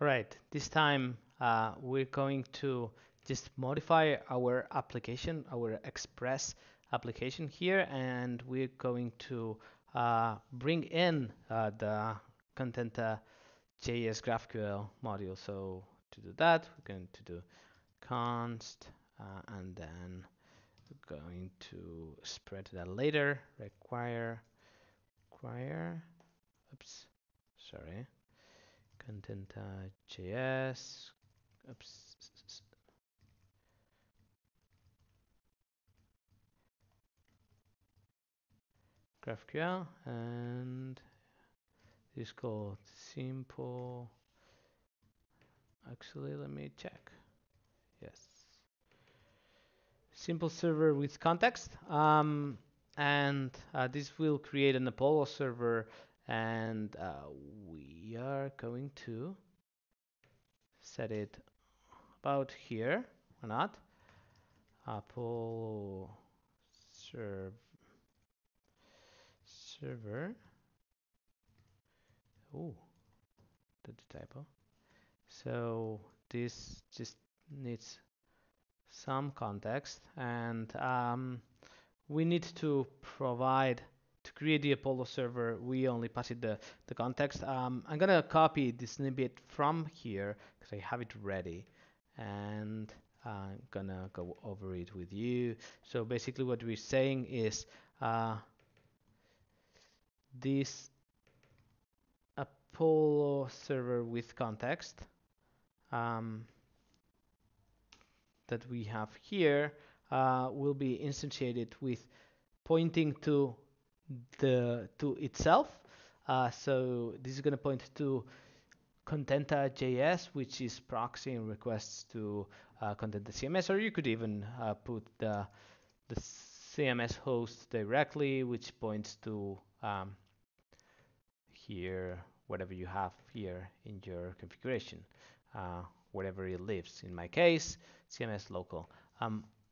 Right, this time we're going to just modify our application, our Express application here, and we're going to bring in the Contenta JS GraphQL module. So to do that, we're going to do const and then we're going to spread that later, require, oops, sorry, Contenta JS, oops, GraphQL, and this is called simple. Actually, let me check. Yes, simple server with context, and this will create an Apollo server, and we are going to set it about here or not. Apollo server. Oh, that's a typo. So this just needs some context, and we need to provide, to create the Apollo server, we only pass it the context. I'm gonna copy this snippet from here because I have it ready, and I'm gonna go over it with you. So basically what we're saying is this Apollo server with context that we have here will be instantiated with pointing to the itself. So this is going to point to Contenta.js, which is proxying requests to Contenta CMS, or you could even put the CMS host directly, which points to here, whatever you have here in your configuration, whatever it lives. In my case, CMS local.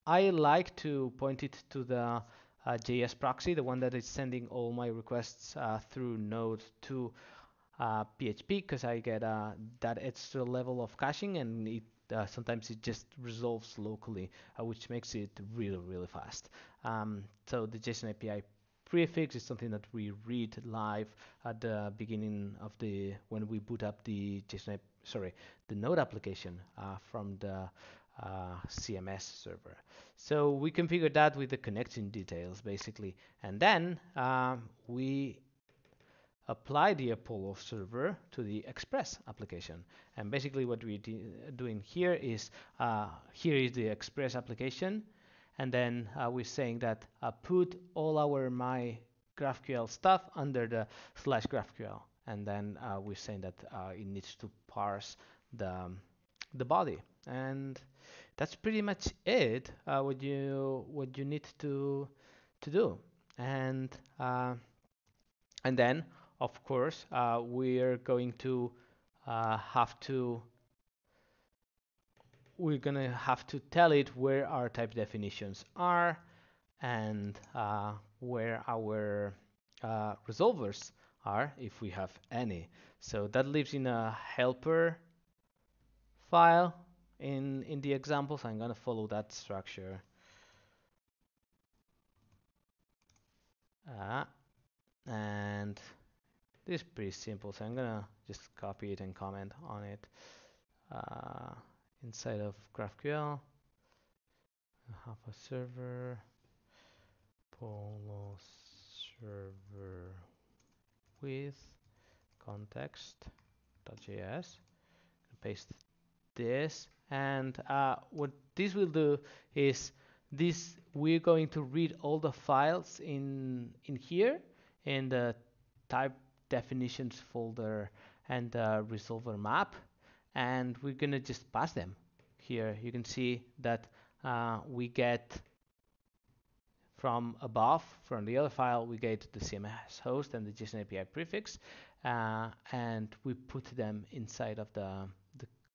I like to point it to the JS proxy, the one that is sending all my requests through Node to PHP, because I get that extra level of caching, and it sometimes it just resolves locally, which makes it really fast. So the JSON API prefix is something that we read live at the beginning of the, when we boot up the JSON, sorry, the Node application from the CMS server. So we configure that with the connection details basically, and then we apply the Apollo server to the Express application. And basically what we're doing here is the Express application. And then we're saying that put all our my GraphQL stuff under the /GraphQL, and then we're saying that it needs to parse the body, and that's pretty much it. What you need to do, and then of course we're going to have to tell it where our type definitions are, and where our resolvers are, if we have any. So that lives in a helper file in the examples. I'm gonna follow that structure. And this is pretty simple, so I'm gonna just copy it and comment on it. Inside of GraphQL, I have a server, Apollo server with context.js. Paste this, and what this will do is this: we're going to read all the files in here in the type definitions folder and the resolver map. And we're gonna just pass them here. You can see that we get from above, from the other file, we get the CMS host and the JSON API prefix, and we put them inside of the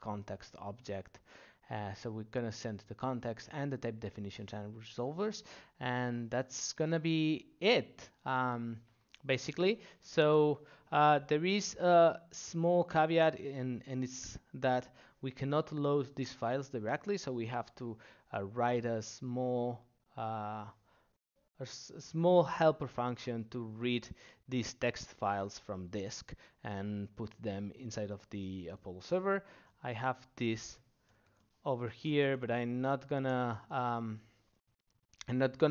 context object. So we're gonna send the context and the type definitions and resolvers, and that's gonna be it. basically. So there is a small caveat, and it's that we cannot load these files directly, so we have to write a small helper function to read these text files from disk and put them inside of the Apollo server. I have this over here, but I'm not gonna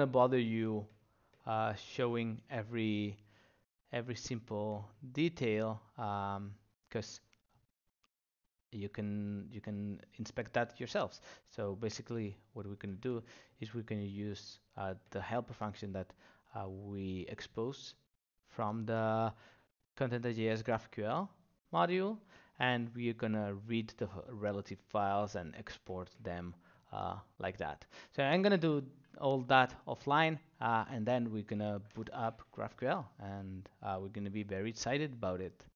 bother you showing every simple detail, because you can inspect that yourselves. So basically, what we're gonna do is we're gonna use the helper function that we expose from the Contenta.js GraphQL module, and we're gonna read the relative files and export them like that. So I'm gonna do all that offline, and then we're gonna boot up GraphQL, and we're gonna be very excited about it.